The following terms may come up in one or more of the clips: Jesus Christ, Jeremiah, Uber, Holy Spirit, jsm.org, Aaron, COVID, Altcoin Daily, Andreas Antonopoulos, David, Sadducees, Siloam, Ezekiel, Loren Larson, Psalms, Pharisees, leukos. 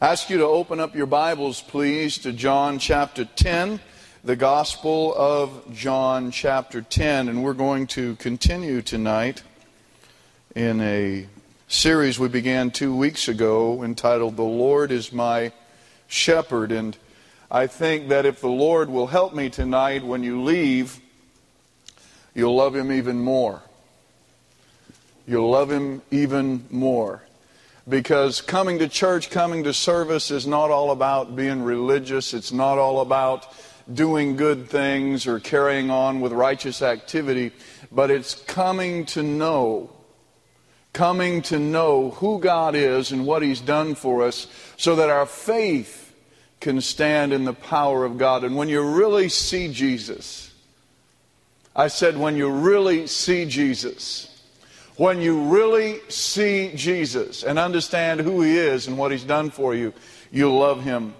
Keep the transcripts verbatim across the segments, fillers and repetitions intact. I ask you to open up your Bibles, please, to John chapter ten, the Gospel of John chapter ten. And we're going to continue tonight in a series we began two weeks ago entitled, The Lord is My Shepherd. And I think that if the Lord will help me tonight, when you leave, you'll love Him even more. You'll love Him even more. Because coming to church, coming to service is not all about being religious. It's not all about doing good things or carrying on with righteous activity. But it's coming to know, coming to know who God is and what He's done for us so that our faith can stand in the power of God. And when you really see Jesus, I said when you really see Jesus, when you really see Jesus and understand who He is and what He's done for you, you'll love Him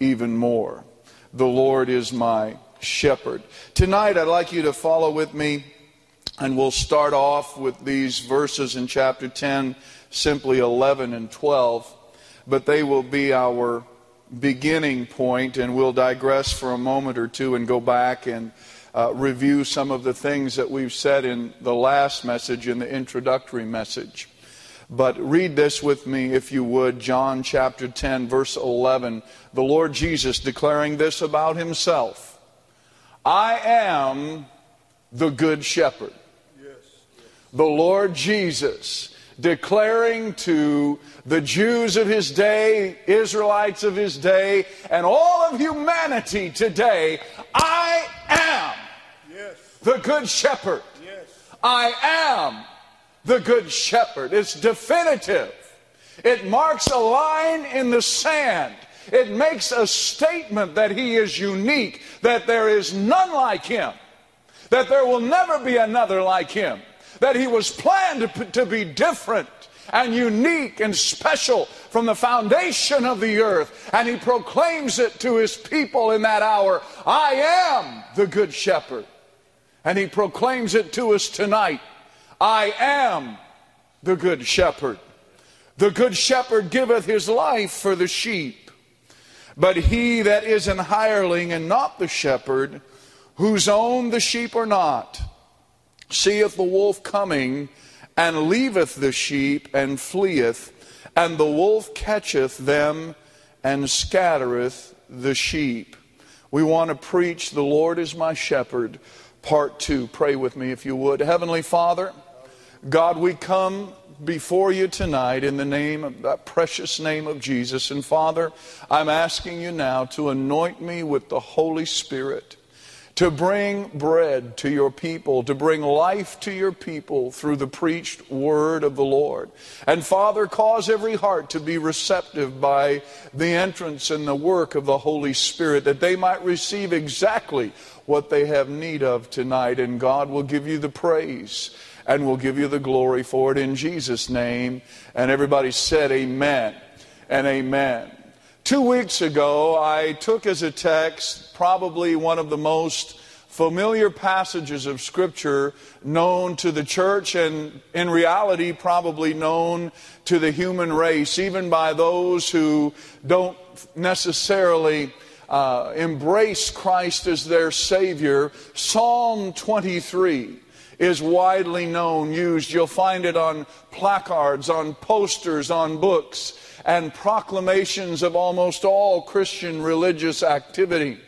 even more. The Lord is my shepherd. Tonight, I'd like you to follow with me, and we'll start off with these verses in chapter ten, simply eleven and twelve, but they will be our beginning point, and we'll digress for a moment or two and go back and Uh, review some of the things that we've said in the last message, in the introductory message. But read this with me, if you would, John chapter ten, verse eleven. The Lord Jesus declaring this about Himself: I am the good shepherd. Yes. The Lord Jesus declaring to the Jews of His day, Israelites of His day, and all of humanity today, I am the good shepherd. Yes. I am the good shepherd. It's definitive. It marks a line in the sand. It makes a statement that He is unique, that there is none like Him, that there will never be another like Him, that He was planned to, to be different and unique and special from the foundation of the earth. And He proclaims it to His people in that hour. I am the good shepherd. And He proclaims it to us tonight. I am the good shepherd. The good shepherd giveth his life for the sheep. But he that is an hireling and not the shepherd, whose own the sheep are not, seeth the wolf coming, and leaveth the sheep, and fleeth, and the wolf catcheth them, and scattereth the sheep. We want to preach, the Lord is my shepherd. Part two. Pray with me if you would. Heavenly Father, God, we come before you tonight in the name of that precious name of Jesus. And Father, I'm asking you now to anoint me with the Holy Spirit, to bring bread to your people, to bring life to your people through the preached word of the Lord. And Father, cause every heart to be receptive by the entrance and the work of the Holy Spirit, that they might receive exactly what they have need of tonight. And God will give you the praise and will give you the glory for it in Jesus' name. And everybody said amen and amen. Two weeks ago, I took as a text probably one of the most familiar passages of Scripture known to the church, and in reality probably known to the human race, even by those who don't necessarily Uh, embrace Christ as their Savior. Psalm twenty-three is widely known, used. You'll find it on placards, on posters, on books, and proclamations of almost all Christian religious activity.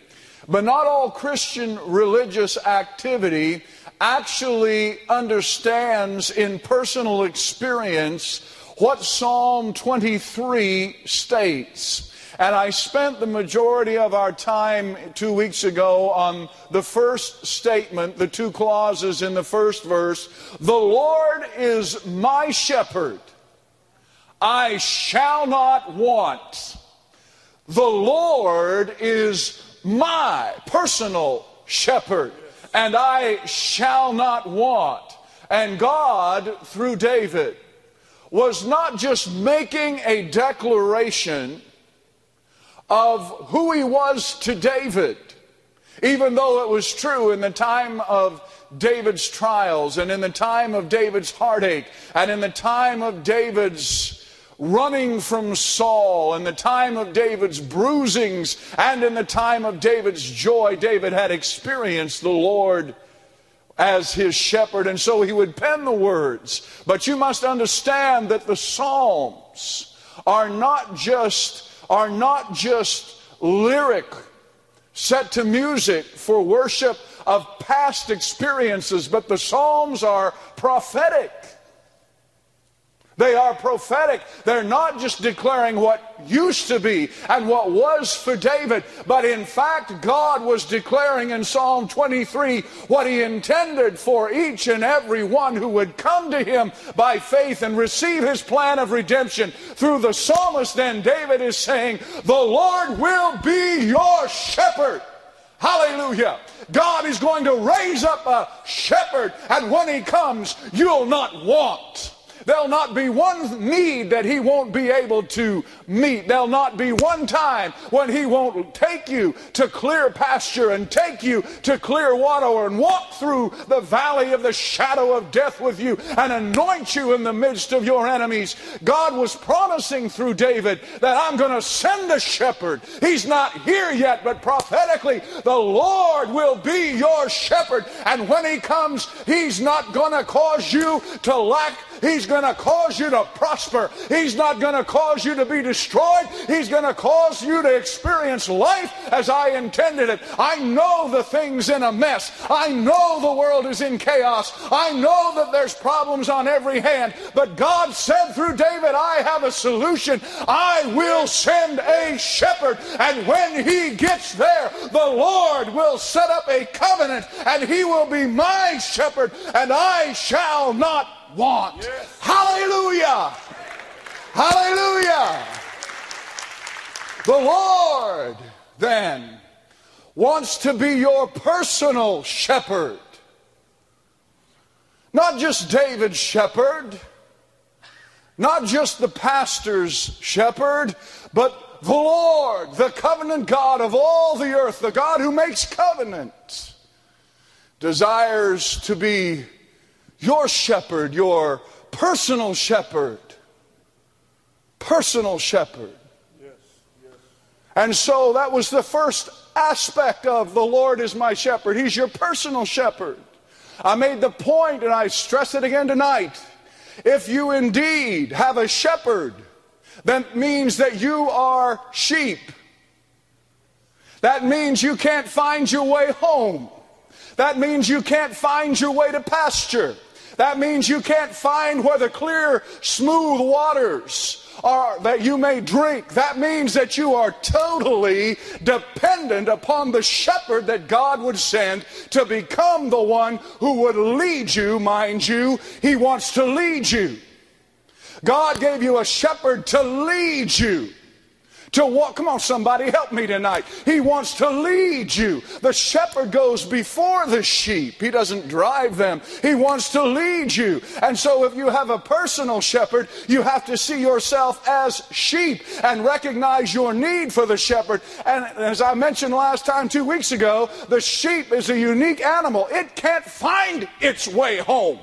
But not all Christian religious activity actually understands in personal experience what Psalm twenty-three states. And I spent the majority of our time two weeks ago on the first statement, the two clauses in the first verse. The Lord is my shepherd. I shall not want. The Lord is my personal shepherd, and I shall not want. And God, through David, was not just making a declaration of who He was to David, even though it was true in the time of David's trials and in the time of David's heartache and in the time of David's running from Saul, in the time of David's bruisings and in the time of David's joy, David had experienced the Lord as his shepherd, and so he would pen the words. But you must understand that the Psalms are not just, are not just lyric set to music for worship of past experiences, but the Psalms are prophetic. They are prophetic. They're not just declaring what used to be and what was for David, but in fact God was declaring in Psalm twenty-three what he intended for each and every one who would come to him by faith and receive his plan of redemption. Through the psalmist then, David is saying, the Lord will be your shepherd. Hallelujah. God is going to raise up a shepherd, and when he comes, you'll not want. There'll not be one need that he won't be able to meet. There'll not be one time when he won't take you to clear pasture and take you to clear water and walk through the valley of the shadow of death with you and anoint you in the midst of your enemies. God was promising through David that I'm going to send a shepherd. He's not here yet, but prophetically, the Lord will be your shepherd. And when he comes, he's not going to cause you to lack. He's going to cause you to prosper. He's not going to cause you to be destroyed. He's going to cause you to experience life as I intended it. I know the thing's in a mess. I know the world is in chaos. I know that there's problems on every hand. But God said through David, I have a solution. I will send a shepherd. And when he gets there, the Lord will set up a covenant, and he will be my shepherd, and I shall not want. Yes. Hallelujah! Hallelujah! The Lord then wants to be your personal shepherd. Not just David's shepherd, not just the pastor's shepherd, but the Lord, the covenant God of all the earth, the God who makes covenant, desires to be your shepherd, your personal shepherd. Personal shepherd. Yes, yes. And so that was the first aspect of the Lord is my shepherd. He's your personal shepherd. I made the point, and I stress it again tonight. If you indeed have a shepherd, that means that you are sheep. That means you can't find your way home. That means you can't find your way to pasture. That means you can't find where the clear, smooth waters are that you may drink. That means that you are totally dependent upon the shepherd that God would send to become the one who would lead you. Mind you, he wants to lead you. God gave you a shepherd to lead you. To walk, come on, somebody help me tonight. He wants to lead you. The shepherd goes before the sheep. He doesn't drive them. He wants to lead you. And so if you have a personal shepherd, you have to see yourself as sheep and recognize your need for the shepherd. And as I mentioned last time, two weeks ago, the sheep is a unique animal. It can't find its way home.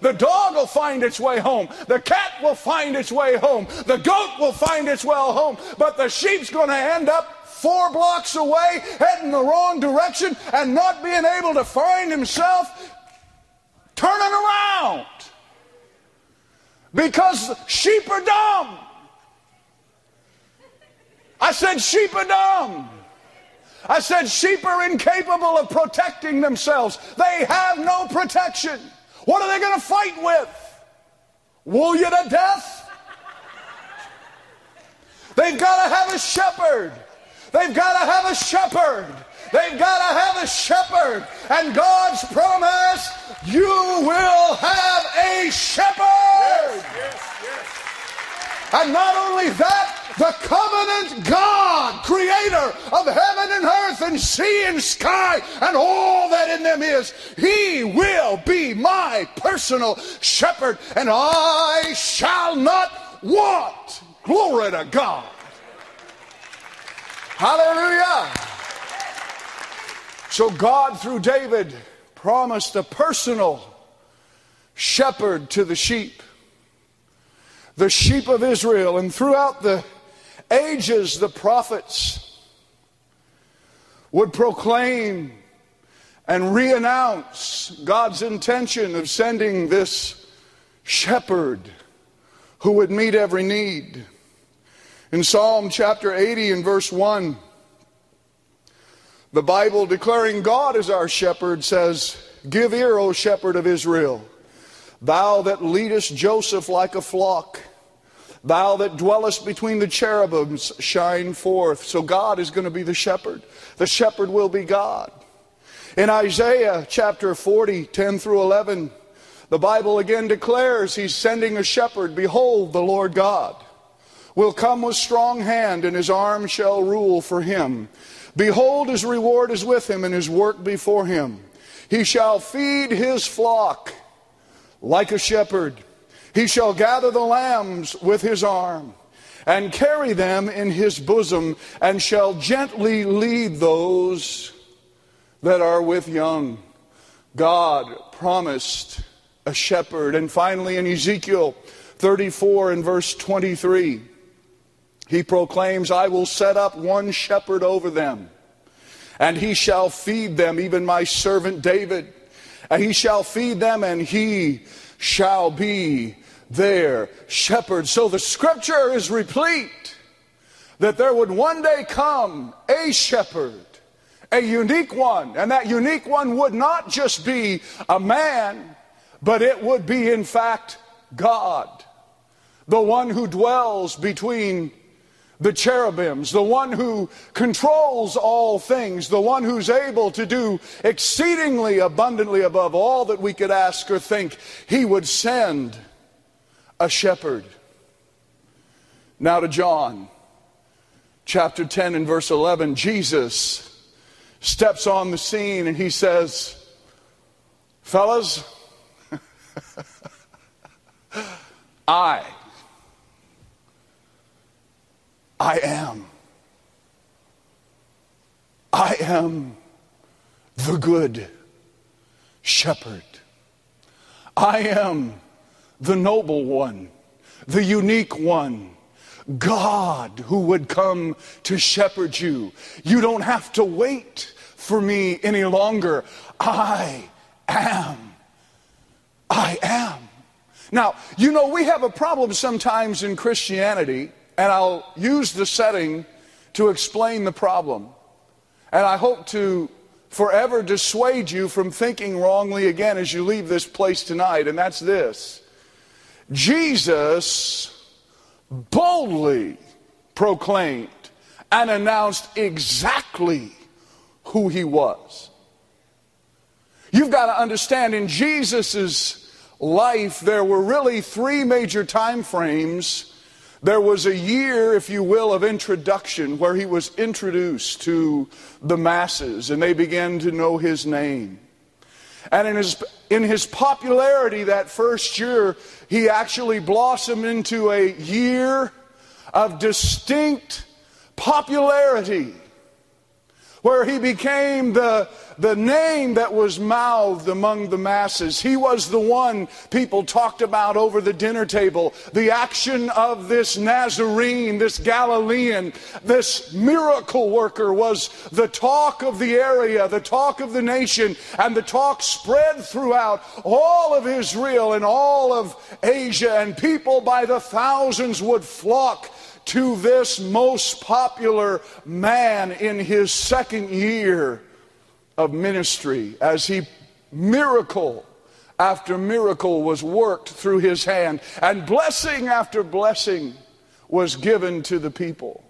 The dog will find its way home. The cat will find its way home. The goat will find its way home. But the sheep's going to end up four blocks away, heading the wrong direction, and not being able to find himself, turning around. Because sheep are dumb. I said sheep are dumb. I said sheep are incapable of protecting themselves. They have no protection. What are they going to fight with? Wool you to death? They've got to have a shepherd. They've got to have a shepherd. They've got to have a shepherd. And God's promise, you will have a shepherd. Yes, yes, yes. And not only that, the covenant God, creator of heaven and earth and sea and sky and all that in them is, he will be my personal shepherd, and I shall not want. Glory to God. Hallelujah. So God, through David, promised a personal shepherd to the sheep. the sheep of Israel, and throughout the ages the prophets would proclaim and re-announce God's intention of sending this shepherd who would meet every need. In Psalm chapter eighty and verse one, the Bible, declaring God as our shepherd, says, "Give ear, O shepherd of Israel, thou that leadest Joseph like a flock, thou that dwellest between the cherubims, shine forth." So God is going to be the shepherd. The shepherd will be God. In Isaiah chapter forty, ten through eleven, the Bible again declares he's sending a shepherd. "Behold, the Lord God will come with strong hand, and his arm shall rule for him. Behold, his reward is with him, and his work before him. He shall feed his flock like a shepherd. He shall gather the lambs with his arm, and carry them in his bosom, and shall gently lead those that are with young." God promised a shepherd. And finally, in Ezekiel thirty-four and verse twenty-three, he proclaims, "I will set up one shepherd over them, and he shall feed them, even my servant David. And he shall feed them, and he shall be their shepherd." So the scripture is replete that there would one day come a shepherd, a unique one. And that unique one would not just be a man, but it would be, in fact, God, the one who dwells between the cherubims, the one who controls all things, the one who's able to do exceedingly abundantly above all that we could ask or think. He would send a shepherd. Now to John chapter ten and verse eleven, Jesus steps on the scene and he says, "Fellas, I, I am, I am the good shepherd. I am the noble one, the unique one, God who would come to shepherd you. You don't have to wait for me any longer. I am, I am." Now, you know, we have a problem sometimes in Christianity, and I'll use the setting to explain the problem. And I hope to forever dissuade you from thinking wrongly again as you leave this place tonight, and that's this: Jesus boldly proclaimed and announced exactly who he was. You've got to understand, in Jesus's life, there were really three major time frames. There was a year, if you will, of introduction, where he was introduced to the masses and they began to know his name. And in his, in his popularity that first year, he actually blossomed into a year of distinct popularity, where he became the, the name that was mouthed among the masses. He was the one people talked about over the dinner table. The action of this Nazarene, this Galilean, this miracle worker was the talk of the area, the talk of the nation, and the talk spread throughout all of Israel and all of Asia, and people by the thousands would flock to this most popular man in his second year of ministry, as he miracle after miracle was worked through his hand, and blessing after blessing was given to the people.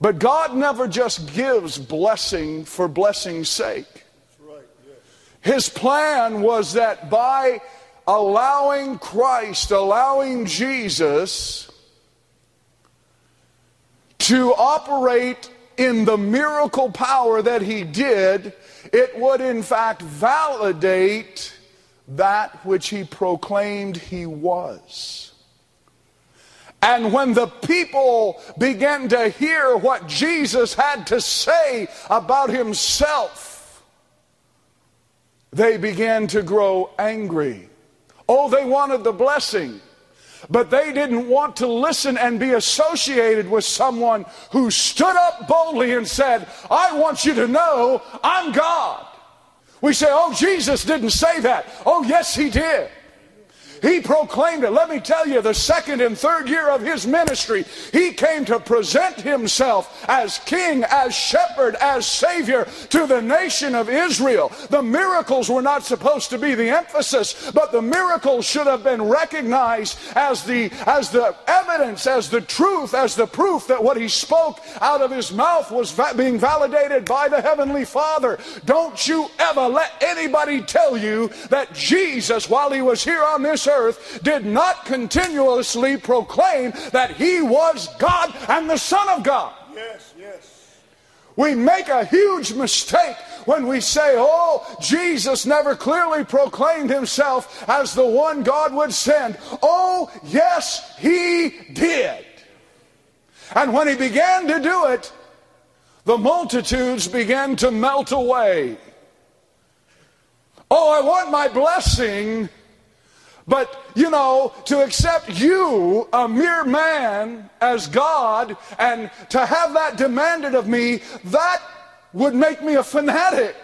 But God never just gives blessing for blessing's sake. His plan was that by allowing Christ, allowing Jesus to operate in the miracle power that he did, it would in fact validate that which he proclaimed he was. And when the people began to hear what Jesus had to say about himself, they began to grow angry. Oh, they wanted the blessing, But they didn't want to listen and be associated with someone who stood up boldly and said, I want you to know I'm God. We say, oh, Jesus didn't say that. Oh, yes, he did. He proclaimed it. Let me tell you, the second and third year of his ministry, he came to present himself as king, as shepherd, as savior to the nation of Israel. The miracles were not supposed to be the emphasis, but the miracles should have been recognized as the, as the evidence, as the truth, as the proof that what he spoke out of his mouth was va- being validated by the Heavenly Father. Don't you ever let anybody tell you that Jesus, while he was here on this earth, Earth, did not continuously proclaim that he was God and the Son of God. Yes, yes. We make a huge mistake when we say, oh, Jesus never clearly proclaimed himself as the one God would send. Oh, yes, he did. And when he began to do it, the multitudes began to melt away. Oh, I want my blessing. But, you know, to accept you, a mere man, as God, and to have that demanded of me, that would make me a fanatic.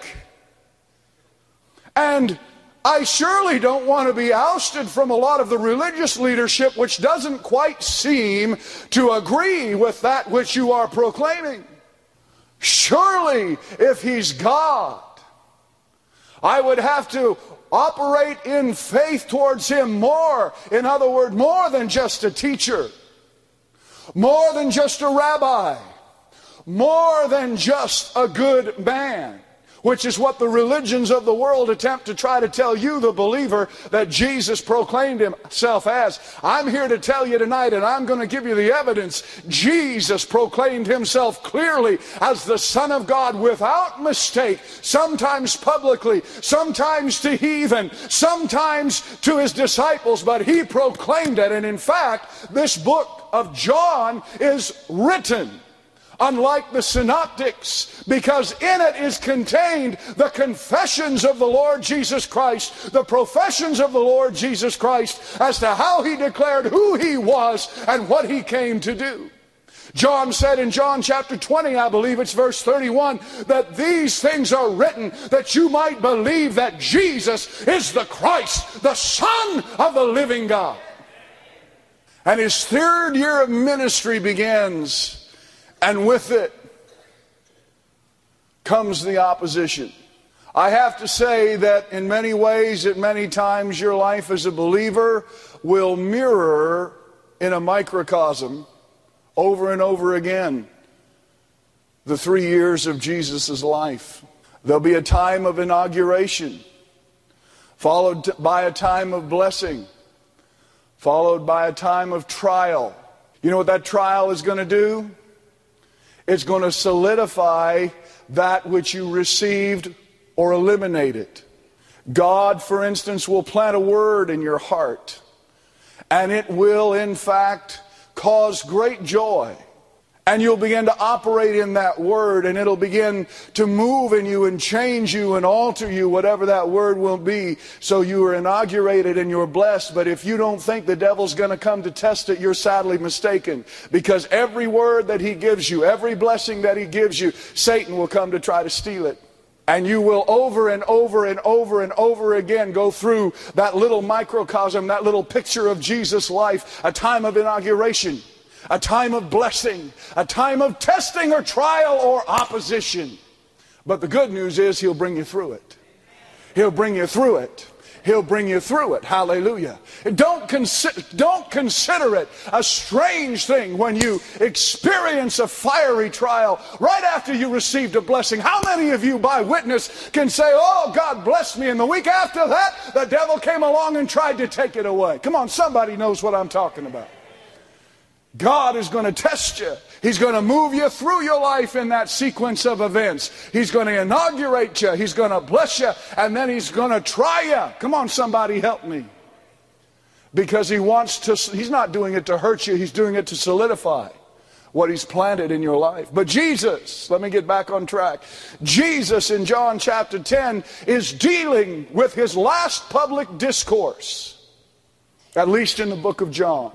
And I surely don't want to be ousted from a lot of the religious leadership which doesn't quite seem to agree with that which you are proclaiming. Surely, if he's God, I would have to operate in faith towards him more. In other words, more than just a teacher, more than just a rabbi, more than just a good man, which is what the religions of the world attempt to try to tell you, the believer, that Jesus proclaimed himself as. I'm here to tell you tonight, and I'm going to give you the evidence, Jesus proclaimed himself clearly as the Son of God without mistake, sometimes publicly, sometimes to heathen, sometimes to his disciples, but he proclaimed it. And in fact, this book of John is written unlike the synoptics, because in it is contained the confessions of the Lord Jesus Christ, the professions of the Lord Jesus Christ, as to how he declared who he was and what he came to do. John said in John chapter twenty, I believe it's verse thirty-one, that these things are written that you might believe that Jesus is the Christ, the Son of the living God. And his third year of ministry begins, and with it comes the opposition. I have to say that in many ways, at many times, your life as a believer will mirror in a microcosm over and over again the three years of Jesus' life. There'll be a time of inauguration, followed by a time of blessing, followed by a time of trial. You know what that trial is going to do? It's going to solidify that which you received or eliminate it. God, for instance, will plant a word in your heart, and it will, in fact, cause great joy. And you'll begin to operate in that word, and it'll begin to move in you and change you and alter you, whatever that word will be. So you are inaugurated and you're blessed. But if you don't think the devil's going to come to test it, you're sadly mistaken. Because every word that he gives you, every blessing that he gives you, Satan will come to try to steal it. And you will over and over and over and over again go through that little microcosm, that little picture of Jesus' life, a time of inauguration, a time of blessing, a time of testing or trial or opposition. But the good news is he'll bring you through it. He'll bring you through it. He'll bring you through it. Hallelujah. Don't consider, don't consider it a strange thing when you experience a fiery trial right after you received a blessing. How many of you by witness can say, oh, God blessed me, and the week after that, the devil came along and tried to take it away? Come on, somebody knows what I'm talking about. God is going to test you. He's going to move you through your life in that sequence of events. He's going to inaugurate you. He's going to bless you. And then he's going to try you. Come on, somebody help me. Because he wants to, he's not doing it to hurt you. He's doing it to solidify what he's planted in your life. But Jesus, let me get back on track. Jesus in John chapter ten is dealing with his last public discourse. at least in the book of John.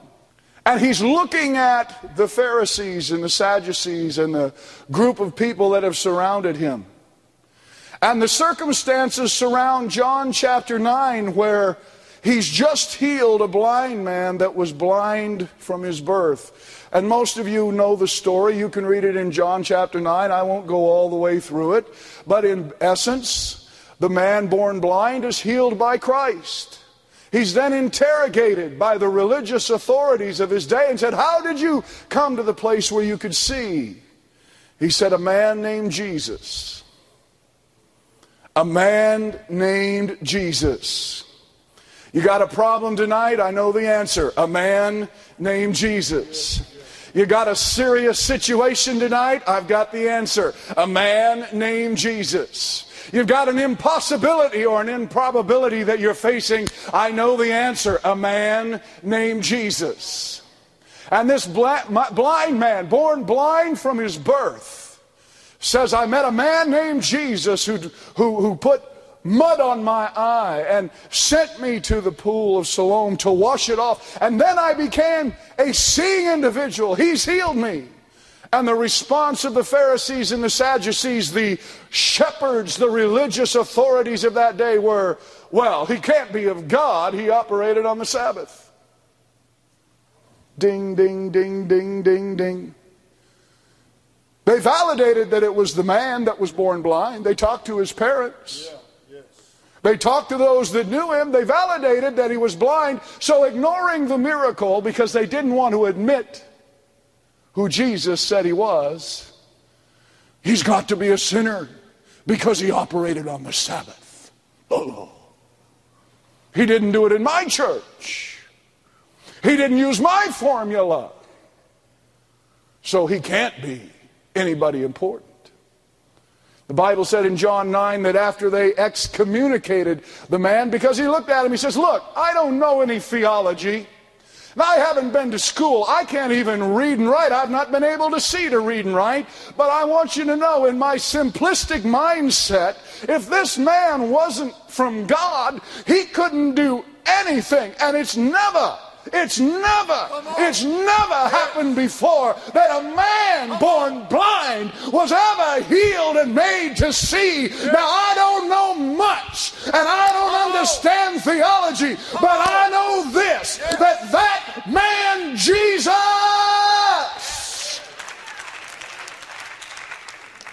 And he's looking at the Pharisees and the Sadducees and the group of people that have surrounded him. And the circumstances surround John chapter nine, where he's just healed a blind man that was blind from his birth. And most of you know the story. You can read it in John chapter nine. I won't go all the way through it. But in essence, the man born blind is healed by Christ. He's then interrogated by the religious authorities of his day and said, "How did you come to the place where you could see?" He said, "A man named Jesus." A man named Jesus. You got a problem tonight? I know the answer. A man named Jesus. You got a serious situation tonight? I've got the answer. A man named Jesus. You've got an impossibility or an improbability that you're facing. I know the answer. A man named Jesus. And this blind man, born blind from his birth, says, "I met a man named Jesus who, who, who put mud on my eye and sent me to the pool of Siloam to wash it off. And then I became a seeing individual. He's healed me." And the response of the Pharisees and the Sadducees, the shepherds, the religious authorities of that day were, "Well, he can't be of God. He operated on the Sabbath." Ding, ding, ding, ding, ding, ding. They validated that it was the man that was born blind. They talked to his parents. Yeah. They talked to those that knew him. They validated that he was blind. So ignoring the miracle because they didn't want to admit who Jesus said he was, "He's got to be a sinner because he operated on the Sabbath. Oh, he didn't do it in my church. He didn't use my formula. So he can't be anybody important." The Bible said in John nine that after they excommunicated the man because he looked at him, he says, "Look, I don't know any theology. And I haven't been to school. I can't even read and write. I've not been able to see to read and write. But I want you to know, in my simplistic mindset, if this man wasn't from God, he couldn't do anything. And it's never, it's never, it's never happened before that a man born blind was ever healed and made to see. Now, I don't know much, and I don't understand theology, but I know this, that that man, Jesus,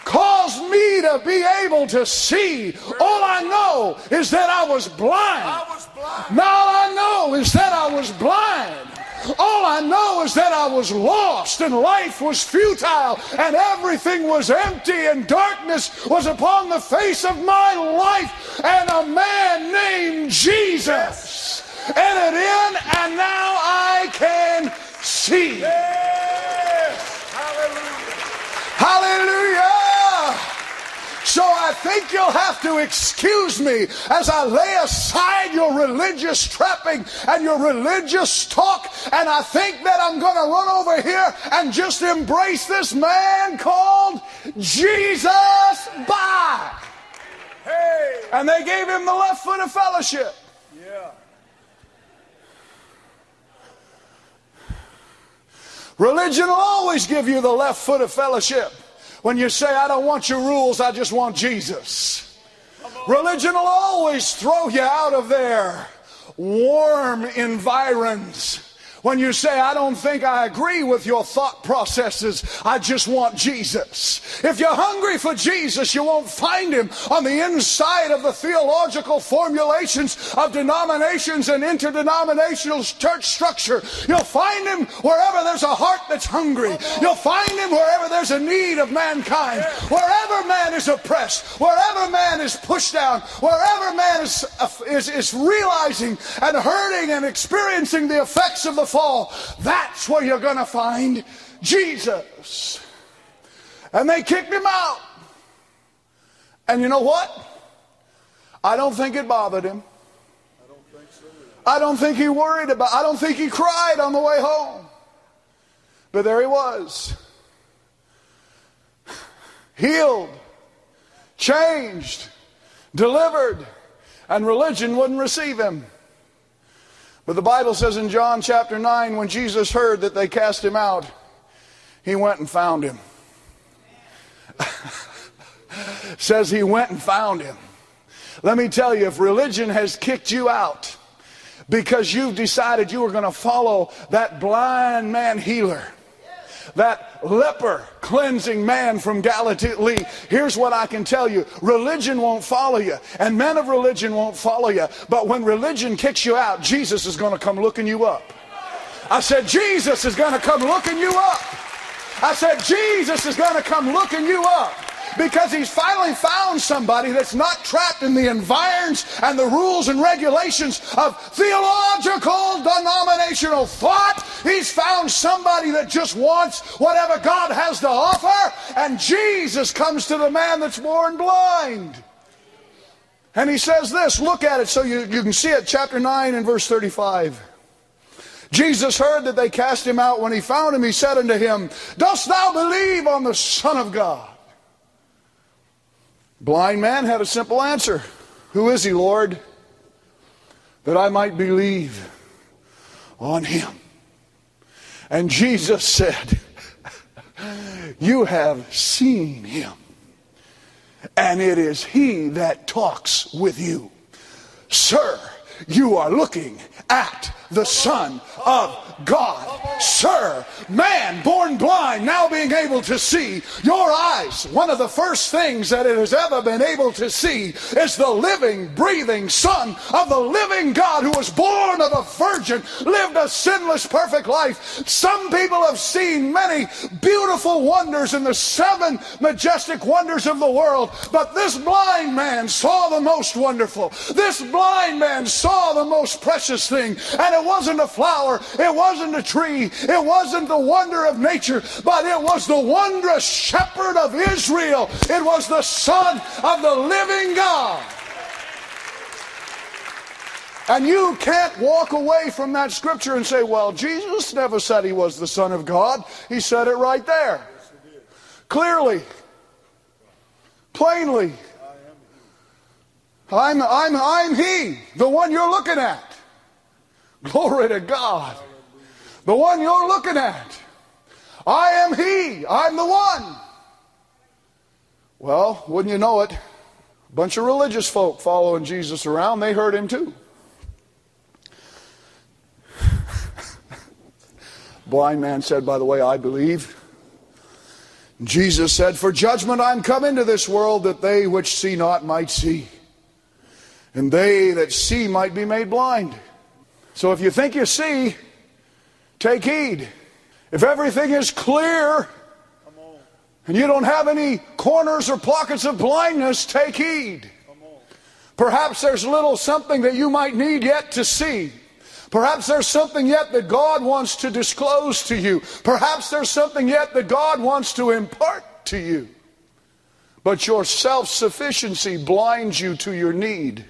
caused me to be able to see. All I know is that I was blind. Now all I know is that I was blind. All I know is that I was lost and life was futile and everything was empty and darkness was upon the face of my life, and a man named Jesus entered in, and now I can see." Yes. Hallelujah. Hallelujah. So I think you'll have to excuse me as I lay aside your religious trapping and your religious talk, and I think that I'm going to run over here and just embrace this man called Jesus by. Hey. And they gave him the left foot of fellowship. Yeah. Religion will always give you the left foot of fellowship. When you say, "I don't want your rules, I just want Jesus." Religion will always throw you out of their warm environs. When you say, "I don't think I agree with your thought processes, I just want Jesus." If you're hungry for Jesus, you won't find him on the inside of the theological formulations of denominations and interdenominational church structure. You'll find him wherever there's a heart that's hungry. You'll find him wherever there's a need of mankind. Wherever man is oppressed, wherever man is pushed down, wherever man is, is, is realizing and hurting and experiencing the effects of the fall, that's where you're going to find Jesus. And they kicked him out. And you know what? I don't think it bothered him. I don't think so either. I don't think he worried about it. I don't think he cried on the way home. But there he was. Healed, changed, delivered, and religion wouldn't receive him. But the Bible says in John chapter nine, when Jesus heard that they cast him out, he went and found him. Says he went and found him. Let me tell you, if religion has kicked you out because you've decided you were going to follow that blind man healer, that leper cleansing man from Galilee, here's what I can tell you. Religion won't follow you, and men of religion won't follow you. But when religion kicks you out, Jesus is going to come looking you up. I said, Jesus is going to come looking you up. I said, Jesus is going to come looking you up. Because he's finally found somebody that's not trapped in the environs and the rules and regulations of theological denominational thought. He's found somebody that just wants whatever God has to offer. And Jesus comes to the man that's born blind. And he says this, look at it so you, you can see it, chapter nine and verse thirty-five. Jesus heard that they cast him out. When he found him, he said unto him, dost thou believe on the Son of God? Blind man had a simple answer. Who is he, Lord, that I might believe on him? And Jesus said, you have seen him, and it is he that talks with you. Sir, you are looking at the Son of God. Sir, man born blind now being able to see. Your eyes, one of the first things that it has ever been able to see is the living, breathing Son of the living God who was born of a virgin, lived a sinless, perfect life. Some people have seen many beautiful wonders in the seven majestic wonders of the world, but this blind man saw the most wonderful. This blind man saw the most precious thing, and it wasn't a flower, it wasn't a tree, it wasn't the wonder of nature, but it was the wondrous shepherd of Israel. It was the Son of the living God. And you can't walk away from that scripture and say, well, Jesus never said he was the Son of God. He said it right there. Clearly. Plainly. I'm, I'm, I'm he, the one you're looking at. Glory to God. The one you're looking at. I am he. I'm the one. Well, wouldn't you know it, a bunch of religious folk following Jesus around, they heard him too. Blind man said, by the way, I believe. Jesus said, for judgment I'm come into this world, that they which see not might see, and they that see might be made blind. So if you think you see, take heed. If everything is clear and you don't have any corners or pockets of blindness, take heed. Perhaps there's little something that you might need yet to see. Perhaps there's something yet that God wants to disclose to you. Perhaps there's something yet that God wants to impart to you. But your self-sufficiency blinds you to your need.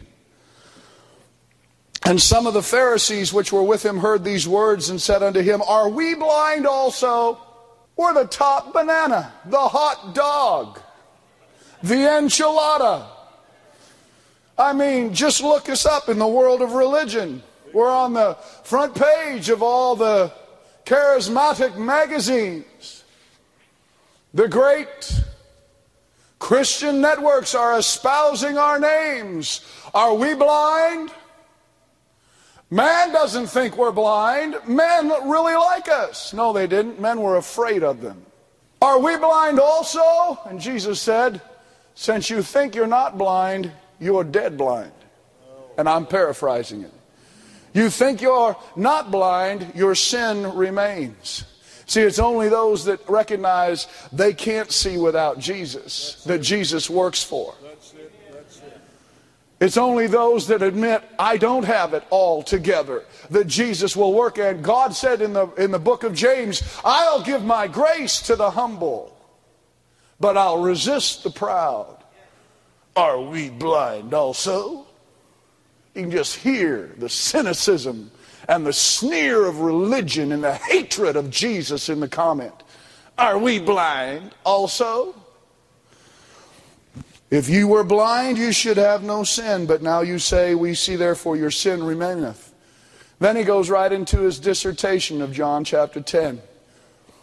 And some of the Pharisees which were with him heard these words and said unto him, are we blind also? We're the top banana, the hot dog, the enchilada. I mean, just look us up in the world of religion. We're on the front page of all the charismatic magazines. The great Christian networks are espousing our names. Are we blind? Man doesn't think we're blind. Men really like us. No, they didn't. Men were afraid of them. Are we blind also? And Jesus said, since you think you're not blind, you're dead blind. And I'm paraphrasing it. You think you're not blind, your sin remains. See, it's only those that recognize they can't see without Jesus that Jesus works for. It's only those that admit, I don't have it all together, that Jesus will work. And God said in the, in the book of James, I'll give my grace to the humble, but I'll resist the proud. Are we blind also? You can just hear the cynicism and the sneer of religion and the hatred of Jesus in the comment. Are we blind also? If you were blind, you should have no sin. But now you say, we see, therefore your sin remaineth. Then he goes right into his dissertation of John chapter ten.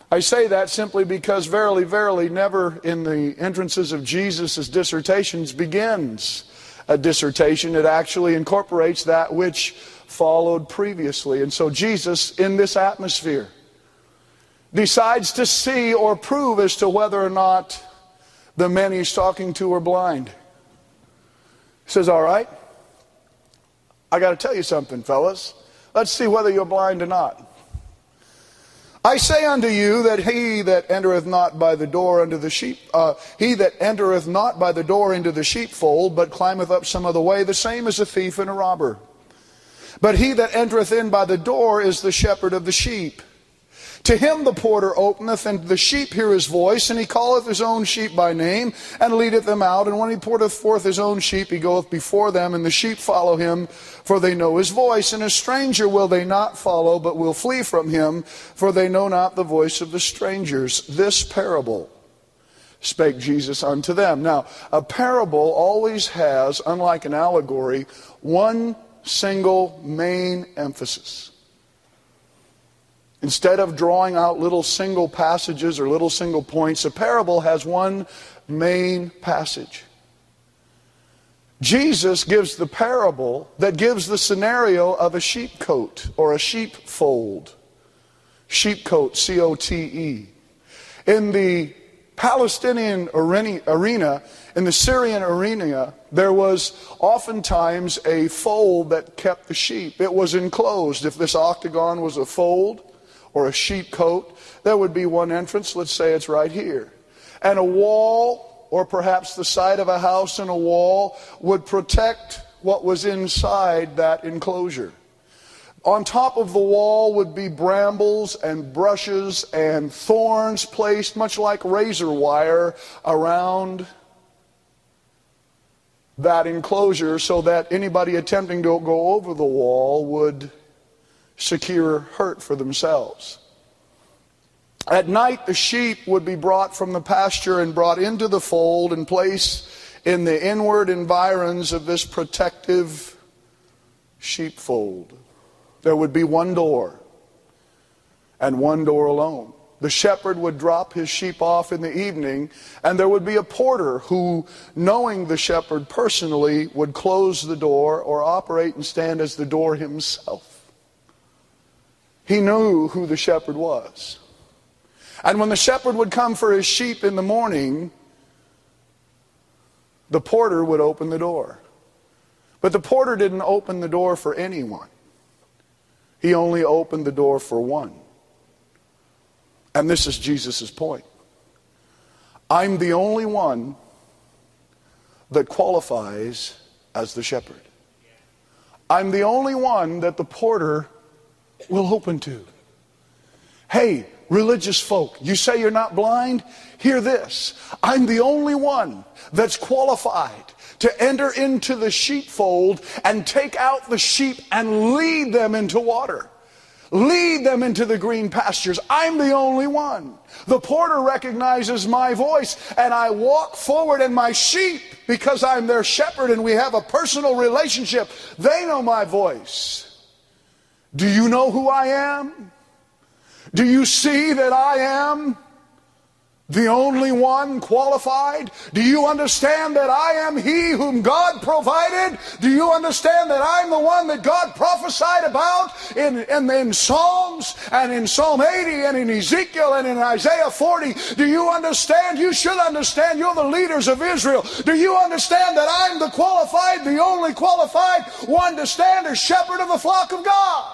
I say that simply because verily, verily, never in the entrances of Jesus' dissertations begins a dissertation. It actually incorporates that which followed previously. And so Jesus, in this atmosphere, decides to see or prove as to whether or not the men he's talking to are blind. He says, all right, I got to tell you something, fellas. Let's see whether you're blind or not. I say unto you that he that entereth not by the door unto the sheep, uh, he that entereth not by the door into the sheepfold, but climbeth up some other way, the same is a thief and a robber. But he that entereth in by the door is the shepherd of the sheep. To him the porter openeth, and the sheep hear his voice, and he calleth his own sheep by name, and leadeth them out. And when he porteth forth his own sheep, he goeth before them, and the sheep follow him, for they know his voice. And a stranger will they not follow, but will flee from him, for they know not the voice of the strangers. This parable spake Jesus unto them. Now, a parable always has, unlike an allegory, one single main emphasis. Instead of drawing out little single passages or little single points, a parable has one main passage. Jesus gives the parable that gives the scenario of a sheepcote or a sheepfold. Sheepcote, C O T E. In the Palestinian arena, in the Syrian arena, there was oftentimes a fold that kept the sheep. It was enclosed. If this octagon was a fold, or a sheepcote, there would be one entrance, let's say it's right here. And a wall, or perhaps the side of a house and a wall, would protect what was inside that enclosure. On top of the wall would be brambles and brushes and thorns placed, much like razor wire, around that enclosure so that anybody attempting to go over the wall would secure hurt for themselves. At night, the sheep would be brought from the pasture and brought into the fold and placed in the inward environs of this protective sheepfold. There would be one door, and one door alone. The shepherd would drop his sheep off in the evening, and there would be a porter who, knowing the shepherd personally, would close the door or operate and stand as the door himself. He knew who the shepherd was. And when the shepherd would come for his sheep in the morning, the porter would open the door. But the porter didn't open the door for anyone. He only opened the door for one. And this is Jesus' point. I'm the only one that qualifies as the shepherd. I'm the only one that the porter will open to. Hey, religious folk, you say you're not blind? Hear this. I'm the only one that's qualified to enter into the sheepfold and take out the sheep and lead them into water. Lead them into the green pastures. I'm the only one. The porter recognizes my voice, and I walk forward, and my sheep, because I'm their shepherd and we have a personal relationship, they know my voice. Do you know who I am? Do you see that I am the only one qualified? Do you understand that I am he whom God provided? Do you understand that I'm the one that God prophesied about in, in, in Psalms and in Psalm eighty and in Ezekiel and in Isaiah forty? Do you understand? You should understand. You're the leaders of Israel. Do you understand that I'm the qualified, the only qualified one to stand as shepherd of the flock of God?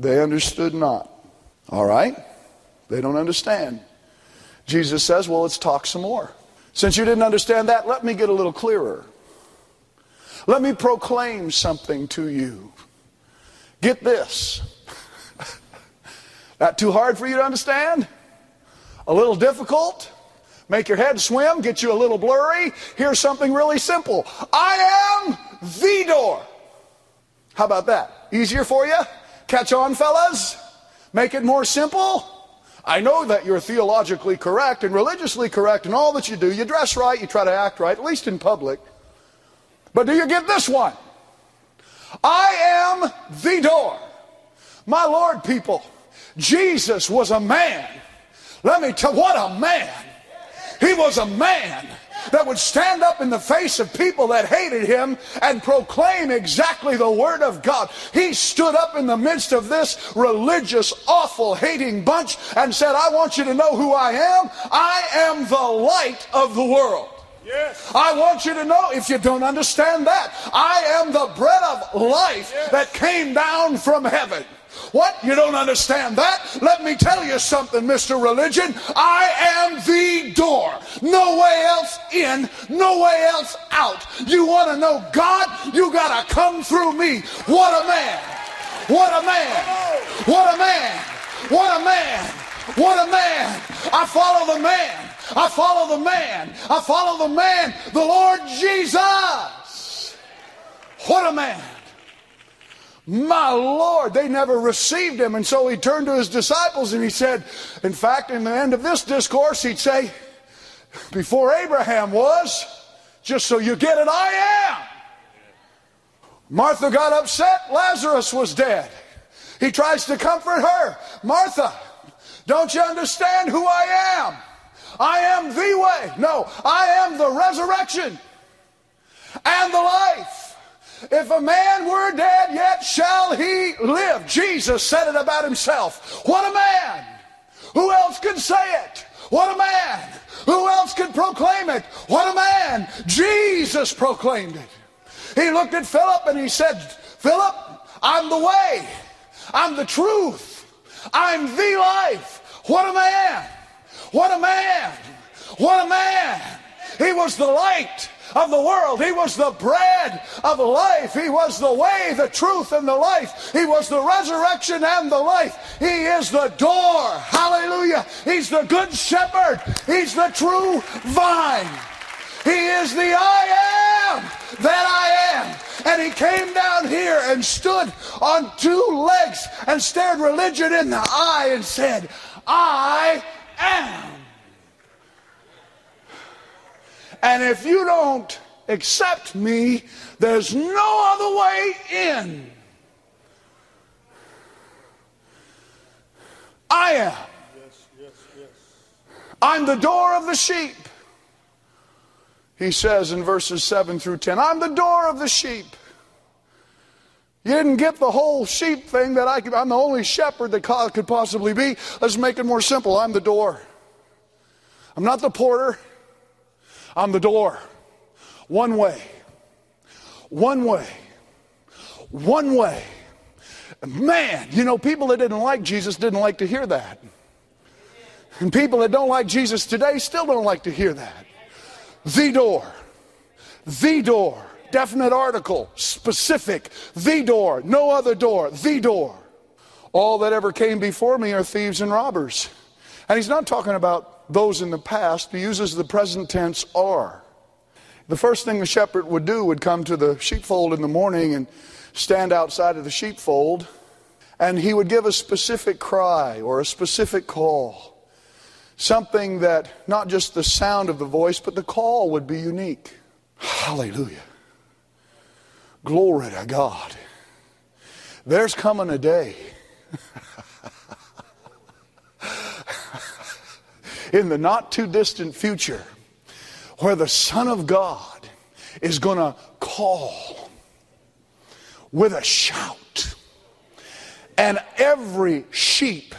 They understood not. All right. They don't understand. Jesus says, well, let's talk some more. Since you didn't understand that, let me get a little clearer. Let me proclaim something to you. Get this. Not too hard for you to understand? A little difficult? Make your head swim? Get you a little blurry? Here's something really simple. I am the door. How about that? Easier for you? Catch on, fellas? Make it more simple? I know that you're theologically correct and religiously correct in all that you do. You dress right, you try to act right, at least in public. But do you get this one? I am the door. My Lord, people, Jesus was a man. Let me tell you, what a man. He was a man that would stand up in the face of people that hated him and proclaim exactly the word of God. He stood up in the midst of this religious, awful, hating bunch and said, I want you to know who I am. I am the light of the world. Yes. I want you to know, if you don't understand that, I am the bread of life yes. that came down from heaven. What? You don't understand that? Let me tell you something, Mister Religion. I am the door. No way else in, no way else out. You want to know God? You got to come through me. What a man. What a man. What a man. What a man. What a man. I follow the man. I follow the man. I follow the man, the Lord Jesus. What a man. My Lord, they never received him. And so he turned to his disciples and he said, in fact, in the end of this discourse, he'd say, before Abraham was, just so you get it, I am. Martha got upset. Lazarus was dead. He tries to comfort her. Martha, don't you understand who I am? I am the way. No, I am the resurrection and the life. If a man were dead, yet shall he live. Jesus said it about himself. What a man! Who else could say it? What a man! Who else could proclaim it? What a man! Jesus proclaimed it. He looked at Philip and he said, Philip, I'm the way. I'm the truth. I'm the life. What a man! What a man! What a man! He was the light of the world. He was the bread of life. He was the way, the truth, and the life. He was the resurrection and the life. He is the door. Hallelujah. He's the good shepherd. He's the true vine. He is the I am that I am. And he came down here and stood on two legs and stared religion in the eye and said, I am. And if you don't accept me, there's no other way in. I am. Yes, yes, yes. I'm the door of the sheep. He says in verses seven through ten, I'm the door of the sheep. You didn't get the whole sheep thing that I could, I'm the only shepherd that could possibly be. Let's make it more simple. I'm the door. I'm not the porter. I'm the door. One way. One way. One way. Man, you know, people that didn't like Jesus didn't like to hear that. And people that don't like Jesus today still don't like to hear that. The door. The door. Definite article. Specific. The door. No other door. The door. All that ever came before me are thieves and robbers. And he's not talking about those in the past. He uses the present tense are. The first thing the shepherd would do would come to the sheepfold in the morning and stand outside of the sheepfold, and he would give a specific cry or a specific call, something that not just the sound of the voice but the call would be unique. Hallelujah. Glory to God. There's coming a day in the not too distant future where the Son of God is going to call with a shout, and every sheep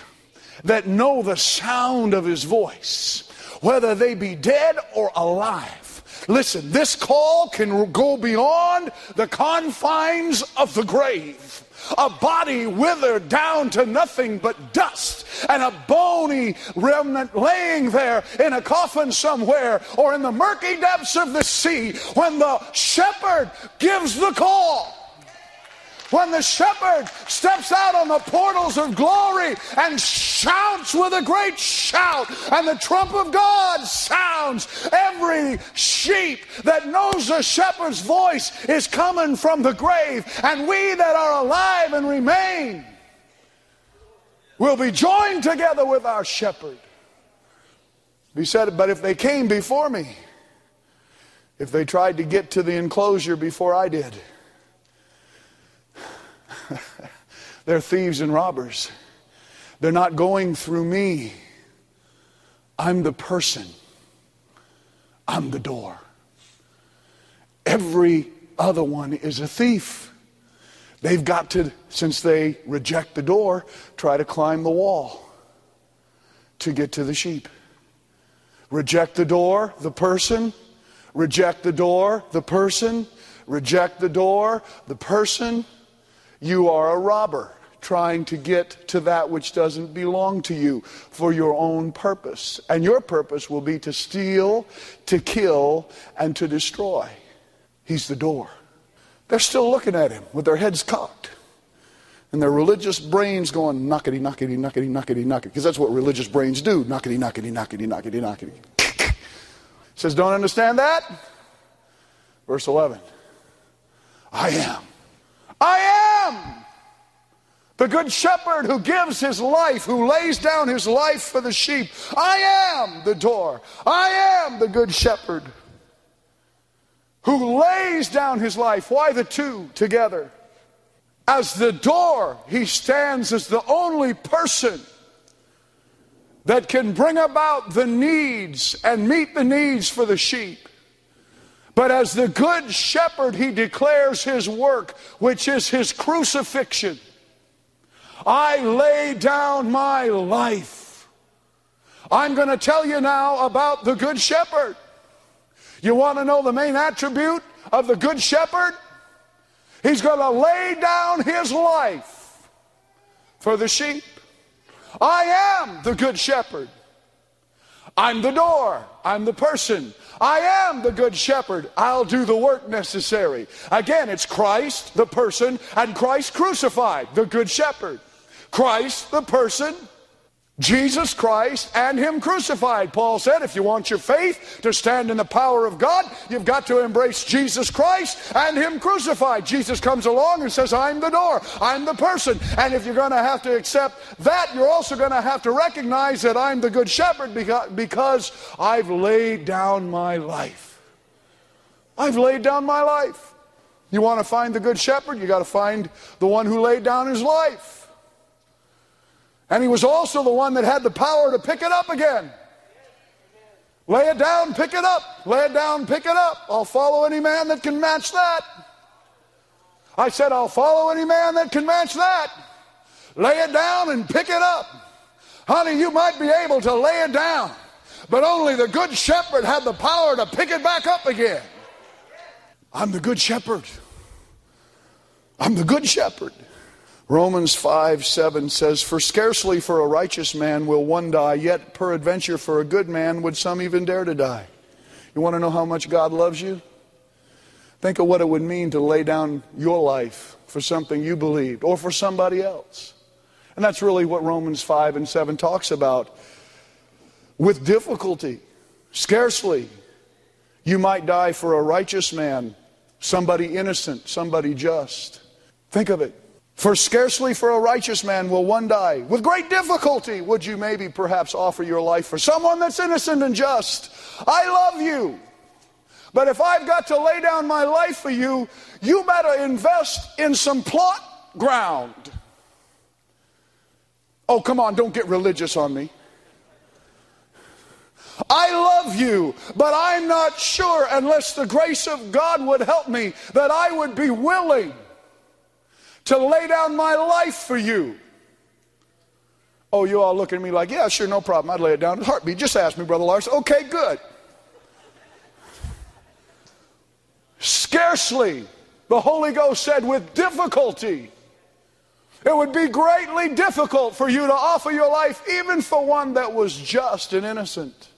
that know the sound of his voice, whether they be dead or alive, listen, this call can go beyond the confines of the grave. A body withered down to nothing but dust, and a bony remnant laying there in a coffin somewhere or in the murky depths of the sea. When the shepherd gives the call, when the shepherd steps out on the portals of glory and shouts with a great shout, and the trump of God sounds, every sheep that knows the shepherd's voice is coming from the grave, and we that are alive and remain will be joined together with our shepherd. He said, but if they came before me, if they tried to get to the enclosure before I did, They're thieves and robbers. They're not going through me. I'm the person. I'm the door. Every other one is a thief. They've got to, since they reject the door, try to climb the wall to get to the sheep. Reject the door, the person. Reject the door, the person. Reject the door, the person. You are a robber trying to get to that which doesn't belong to you for your own purpose. And your purpose will be to steal, to kill, and to destroy. He's the door. They're still looking at him with their heads cocked and their religious brains going knockety, knockety, knockety, knockety, knockety, because that's what religious brains do, knockety, knockety, knockety, knockety, knockety. Says, don't understand that? Verse eleven, I am. I am the good shepherd who gives his life, who lays down his life for the sheep. I am the door. I am the good shepherd who lays down his life. Why the two together? As the door, he stands as the only person that can bring about the needs and meet the needs for the sheep. But as the good shepherd, he declares his work, which is his crucifixion. I lay down my life. I'm going to tell you now about the good shepherd. You want to know the main attribute of the good shepherd? He's going to lay down his life for the sheep. I am the good shepherd. I'm the door. I'm the person. I am the good shepherd. I'll do the work necessary. Again, it's Christ, the person, and Christ crucified, the good shepherd. Christ, the person, Jesus Christ, and him crucified. Paul said, if you want your faith to stand in the power of God, you've got to embrace Jesus Christ and him crucified. Jesus comes along and says, I'm the door. I'm the person. And if you're going to have to accept that, you're also going to have to recognize that I'm the good shepherd because I've laid down my life. I've laid down my life. You want to find the good shepherd? You got to find the one who laid down his life. And he was also the one that had the power to pick it up again. Lay it down, pick it up. Lay it down, pick it up. I'll follow any man that can match that. I said, I'll follow any man that can match that. Lay it down and pick it up. Honey, you might be able to lay it down, but only the good shepherd had the power to pick it back up again. I'm the good shepherd. I'm the good shepherd. Romans five seven says, for scarcely for a righteous man will one die, yet peradventure for a good man would some even dare to die. You want to know how much God loves you? Think of what it would mean to lay down your life for something you believed or for somebody else. And that's really what Romans five and seven talks about. With difficulty, scarcely, you might die for a righteous man, somebody innocent, somebody just. Think of it. For scarcely for a righteous man will one die. With great difficulty would you maybe perhaps offer your life for someone that's innocent and just. I love you. But if I've got to lay down my life for you, you better invest in some plot ground. Oh, come on, don't get religious on me. I love you, but I'm not sure unless the grace of God would help me that I would be willing to lay down my life for you. Oh, you all look at me like, yeah, sure, no problem. I'd lay it down in a heartbeat. Just ask me, Brother Larson. Okay, good. Scarcely, the Holy Ghost said, with difficulty, it would be greatly difficult for you to offer your life even for one that was just and innocent.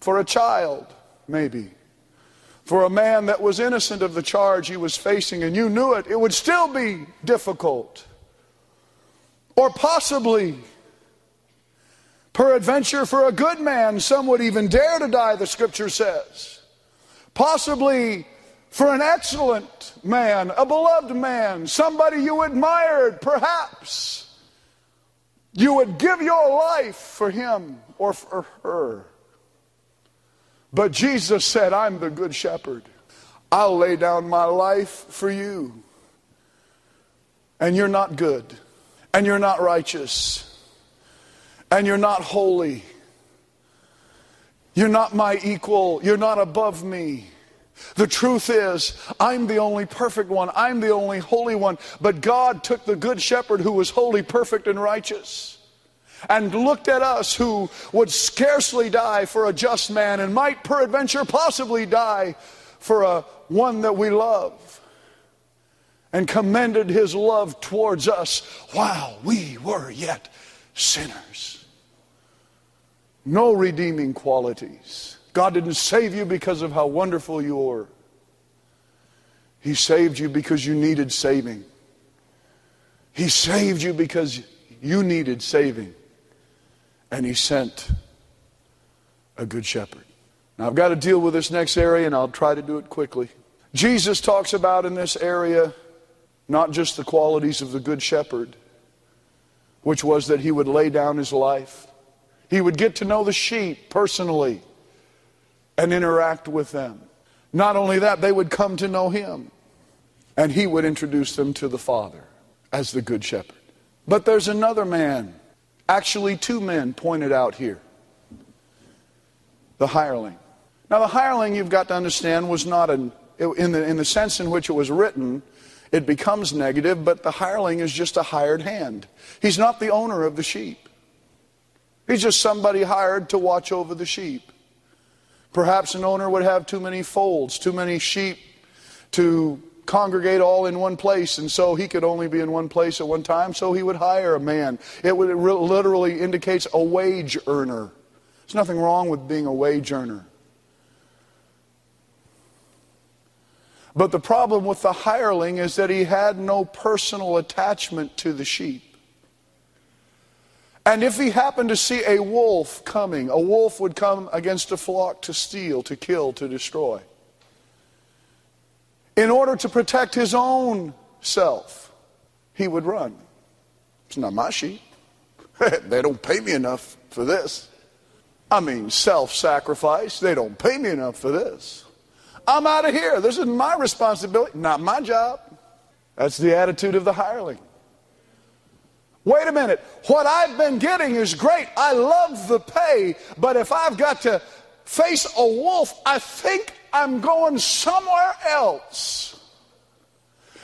For a child, maybe. For a man that was innocent of the charge he was facing and you knew it, it would still be difficult. Or possibly, peradventure for a good man, some would even dare to die, the scripture says. Possibly for an excellent man, a beloved man, somebody you admired, perhaps you would give your life for him or for her. But Jesus said, I'm the good shepherd. I'll lay down my life for you. And you're not good. and you're not righteous, and you're not holy. You're not my equal. You're not above me. The truth is, I'm the only perfect one. I'm the only holy one. But God took the good shepherd who was holy, perfect, and righteous, and looked at us who would scarcely die for a just man and might peradventure possibly die for a one that we love, and commended his love towards us while we were yet sinners. No redeeming qualities. God didn't save you because of how wonderful you were. He saved you because you needed saving. He saved you because you needed saving. And he sent a good shepherd. Now I've got to deal with this next area, and I'll try to do it quickly. Jesus talks about in this area not just the qualities of the good shepherd, which was that he would lay down his life. He would get to know the sheep personally and interact with them. Not only that, they would come to know him, and he would introduce them to the Father as the good shepherd. But there's another man, actually two men pointed out here, the hireling. Now the hireling, you've got to understand, was not an, in the, in the sense in which it was written, it becomes negative, but the hireling is just a hired hand. He's not the owner of the sheep. He's just somebody hired to watch over the sheep. Perhaps an owner would have too many folds, too many sheep to congregate all in one place, and so he could only be in one place at one time, so he would hire a man. It would it literally indicates a wage earner. There's nothing wrong with being a wage earner. But the problem with the hireling is that he had no personal attachment to the sheep. And if he happened to see a wolf coming, a wolf would come against a flock to steal, to kill, to destroy. In order to protect his own self, he would run. It's not my sheep. They don't pay me enough for this. I mean, self-sacrifice. They don't pay me enough for this. I'm out of here. This is my responsibility, not my job. That's the attitude of the hireling. Wait a minute. What I've been getting is great. I love the pay, but if I've got to face a wolf, I think I'm going somewhere else.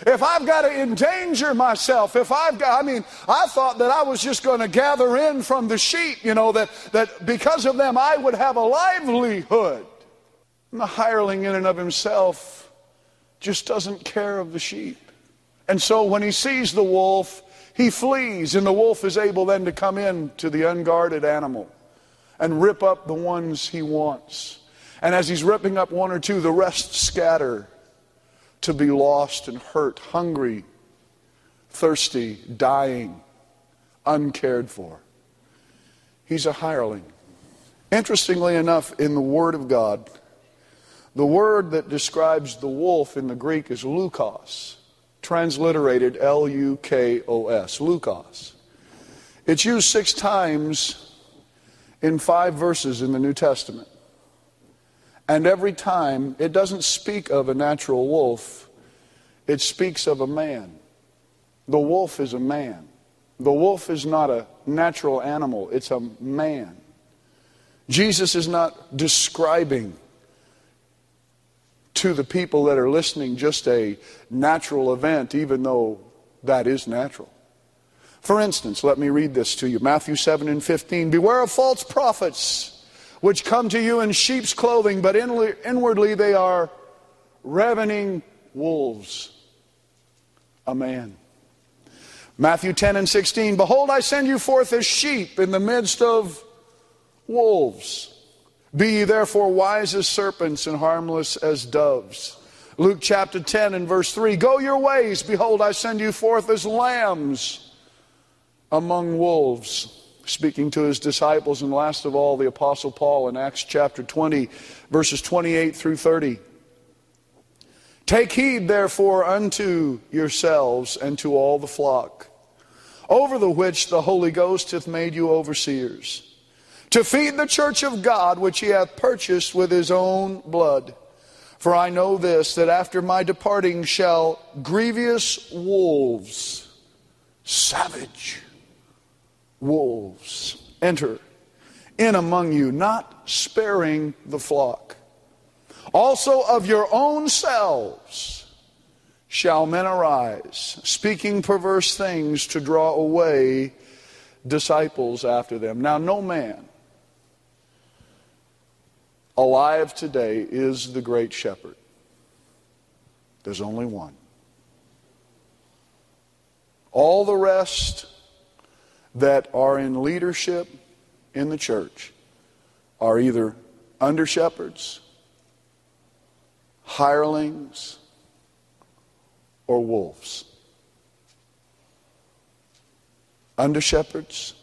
If I've got to endanger myself, if I've got, I mean, I thought that I was just going to gather in from the sheep, you know, that, that because of them I would have a livelihood. And the hireling in and of himself just doesn't care of the sheep. And so when he sees the wolf, he flees, and the wolf is able then to come in to the unguarded animal and rip up the ones he wants. And as he's ripping up one or two, the rest scatter to be lost and hurt, hungry, thirsty, dying, uncared for. He's a hireling. Interestingly enough, in the Word of God, the word that describes the wolf in the Greek is leukos, transliterated L U K O S, leukos. It's used six times in five verses in the New Testament. And every time, it doesn't speak of a natural wolf. It speaks of a man. The wolf is a man. The wolf is not a natural animal. It's a man. Jesus is not describing to the people that are listening just a natural event, even though that is natural. For instance, let me read this to you. Matthew seven and fifteen, beware of false prophets, which come to you in sheep's clothing, but inwardly they are ravening wolves. A man. Matthew ten and sixteen, behold, I send you forth as sheep in the midst of wolves. Be ye therefore wise as serpents and harmless as doves. Luke chapter ten and verse three, go your ways, behold, I send you forth as lambs among wolves. Speaking to his disciples, and last of all, the Apostle Paul in Acts chapter twenty, verses twenty-eight through thirty. Take heed, therefore, unto yourselves and to all the flock, over the which the Holy Ghost hath made you overseers, to feed the church of God, which he hath purchased with his own blood. For I know this, that after my departing shall grievous wolves savage wolves enter in among you, not sparing the flock. Also of your own selves shall men arise, speaking perverse things to draw away disciples after them. Now, no man alive today is the great shepherd. There's only one. All the rest that are in leadership in the church are either under shepherds, hirelings, or wolves. Under shepherds,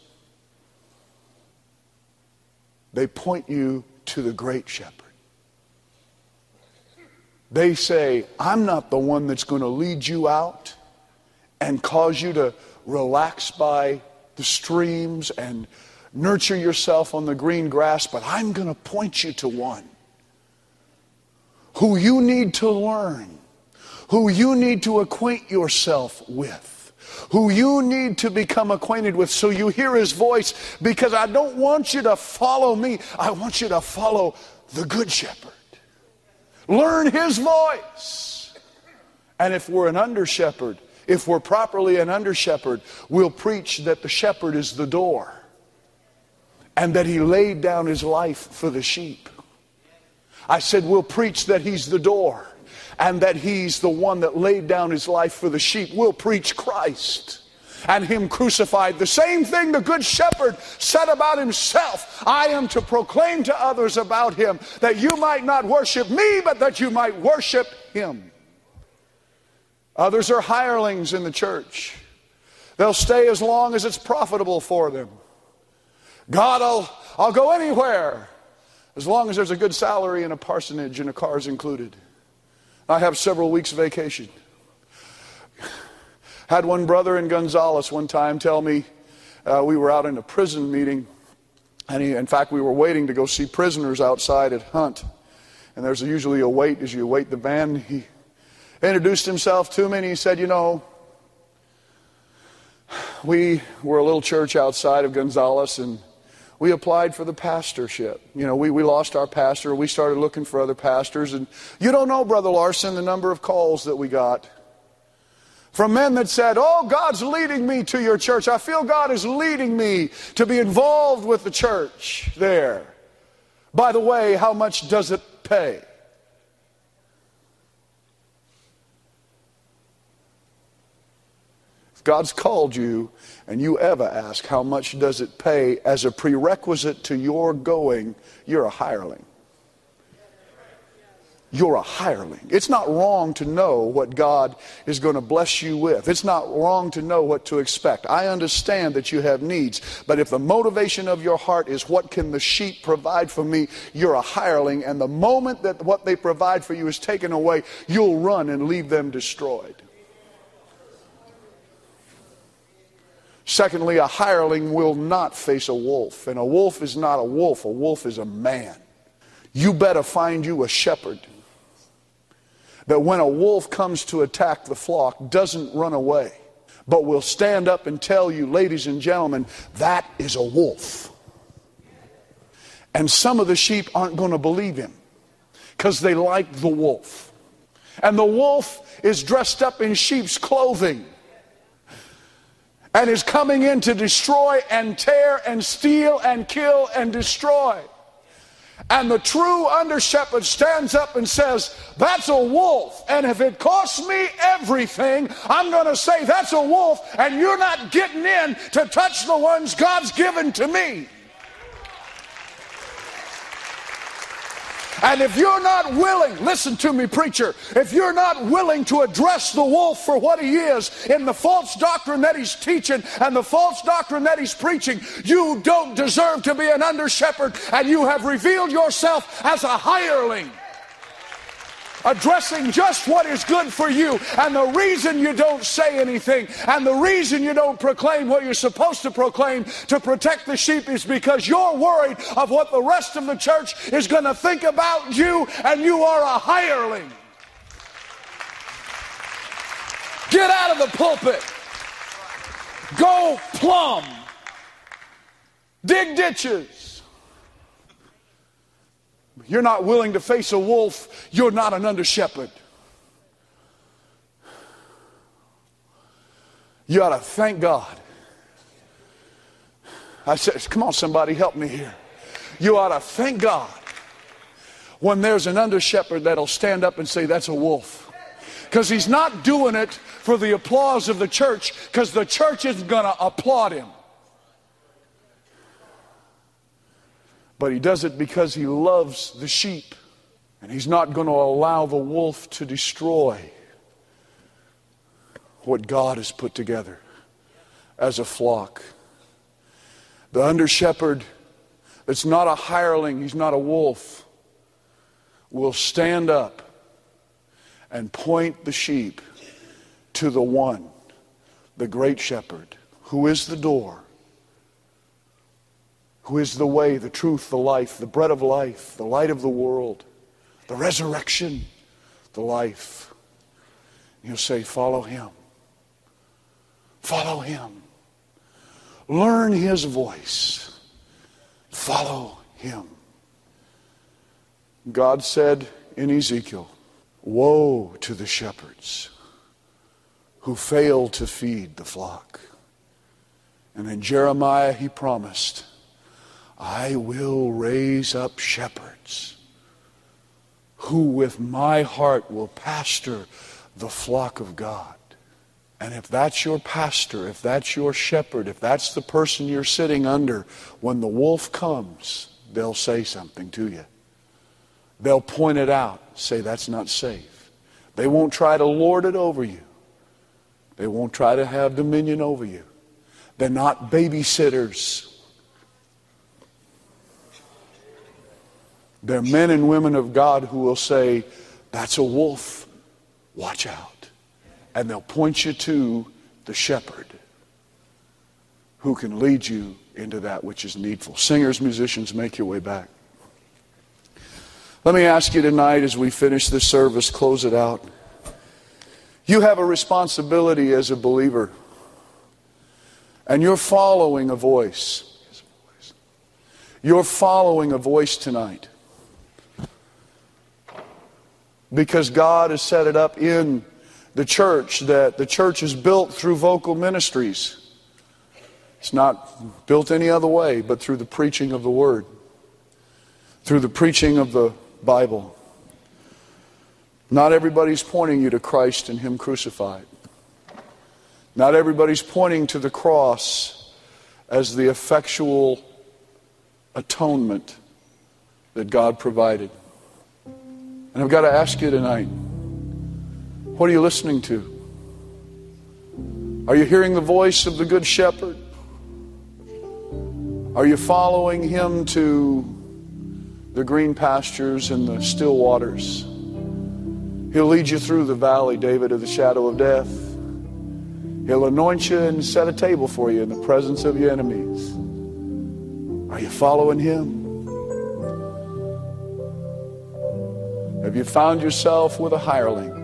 they point you to the great shepherd. They say, I'm not the one that's going to lead you out and cause you to relax by the streams and nurture yourself on the green grass, but I'm going to point you to one who you need to learn, who you need to acquaint yourself with, who you need to become acquainted with so you hear his voice, because I don't want you to follow me. I want you to follow the good shepherd. Learn his voice. And if we're an under shepherd, if we're properly an under shepherd, we'll preach that the shepherd is the door and that he laid down his life for the sheep. I said we'll preach that he's the door and that he's the one that laid down his life for the sheep. We'll preach Christ and him crucified. The same thing the good shepherd said about himself. I am to proclaim to others about him, that you might not worship me, but that you might worship him. Others are hirelings in the church. They'll stay as long as it's profitable for them. God, I'll, I'll go anywhere as long as there's a good salary and a parsonage and a car's included. I have several weeks vacation. Had one brother in Gonzales one time tell me, uh, we were out in a prison meeting, and he, in fact, we were waiting to go see prisoners outside at Hunt, and there's usually a wait as you wait the van. He introduced himself to me, and he said, you know, we were a little church outside of Gonzales, and we applied for the pastorship. You know, we, we lost our pastor. We started looking for other pastors. And you don't know, Brother Larson, the number of calls that we got from men that said, oh, God's leading me to your church. I feel God is leading me to be involved with the church there. By the way, how much does it pay? If God's called you, and you ever ask how much does it pay as a prerequisite to your going, you're a hireling. You're a hireling. It's not wrong to know what God is going to bless you with. It's not wrong to know what to expect. I understand that you have needs, but if the motivation of your heart is what can the sheep provide for me, you're a hireling, and the moment that what they provide for you is taken away, you'll run and leave them destroyed. Secondly, a hireling will not face a wolf. And a wolf is not a wolf. A wolf is a man. You better find you a shepherd that when a wolf comes to attack the flock, doesn't run away, but will stand up and tell you, ladies and gentlemen, that is a wolf. And some of the sheep aren't going to believe him because they like the wolf. And the wolf is dressed up in sheep's clothing and is coming in to destroy and tear and steal and kill and destroy. And the true under shepherd stands up and says, that's a wolf, and if it costs me everything, I'm going to say that's a wolf, and you're not getting in to touch the ones God's given to me. And if you're not willing, listen to me, preacher, if you're not willing to address the wolf for what he is in the false doctrine that he's teaching and the false doctrine that he's preaching, you don't deserve to be an under shepherd, and you have revealed yourself as a hireling, addressing just what is good for you. And the reason you don't say anything and the reason you don't proclaim what you're supposed to proclaim to protect the sheep is because you're worried of what the rest of the church is going to think about you, and you are a hireling. Get out of the pulpit. Go plumb. Dig ditches. You're not willing to face a wolf. You're not an under shepherd. You ought to thank God. I said, come on, somebody help me here. You ought to thank God when there's an under shepherd that'll stand up and say, that's a wolf. Because he's not doing it for the applause of the church, because the church isn't going to applaud him. But he does it because he loves the sheep, and he's not going to allow the wolf to destroy what God has put together as a flock. The under shepherd that's not a hireling, he's not a wolf, will stand up and point the sheep to the one, the great shepherd, who is the door, who is the way, the truth, the life, the bread of life, the light of the world, the resurrection, the life. You'll say, follow him. Follow him. Learn his voice. Follow him. God said in Ezekiel, woe to the shepherds who fail to feed the flock. And in Jeremiah he promised, I will raise up shepherds who with my heart will pastor the flock of God. And if that's your pastor, if that's your shepherd, if that's the person you're sitting under, when the wolf comes, they'll say something to you. They'll point it out, say that's not safe. They won't try to lord it over you. They won't try to have dominion over you. They're not babysitters. They're men and women of God who will say, that's a wolf, watch out. And they'll point you to the shepherd who can lead you into that which is needful. Singers, musicians, make your way back. Let me ask you tonight as we finish this service, close it out. You have a responsibility as a believer, and you're following a voice. You're following a voice tonight, because God has set it up in the church that the church is built through vocal ministries. It's not built any other way but through the preaching of the word, through the preaching of the Bible. Not everybody's pointing you to Christ and him crucified. Not everybody's pointing to the cross as the effectual atonement that God provided. And I've got to ask you tonight, what are you listening to? Are you hearing the voice of the Good Shepherd? Are you following him to the green pastures and the still waters? He'll lead you through the valley, David, of the shadow of death. He'll anoint you and set a table for you in the presence of your enemies. Are you following him? Have you found yourself with a hireling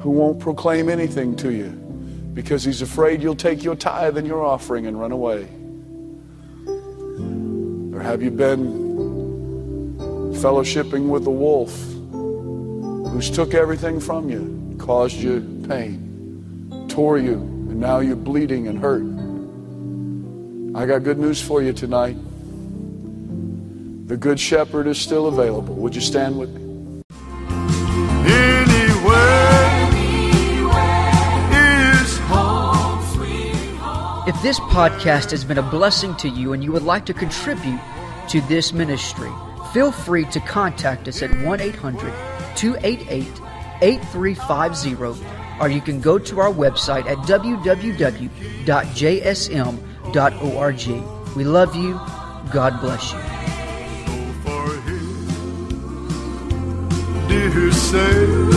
who won't proclaim anything to you because he's afraid you'll take your tithe and your offering and run away? Or have you been fellowshipping with the wolf who's took everything from you, caused you pain, tore you, and now you're bleeding and hurt? I got good news for you tonight. The Good Shepherd is still available. Would you stand with me? If this podcast has been a blessing to you and you would like to contribute to this ministry, feel free to contact us at one eight hundred, two eight eight, eight three five zero, or you can go to our website at w w w dot j s m dot org. We love you. God bless you. Dear Savior.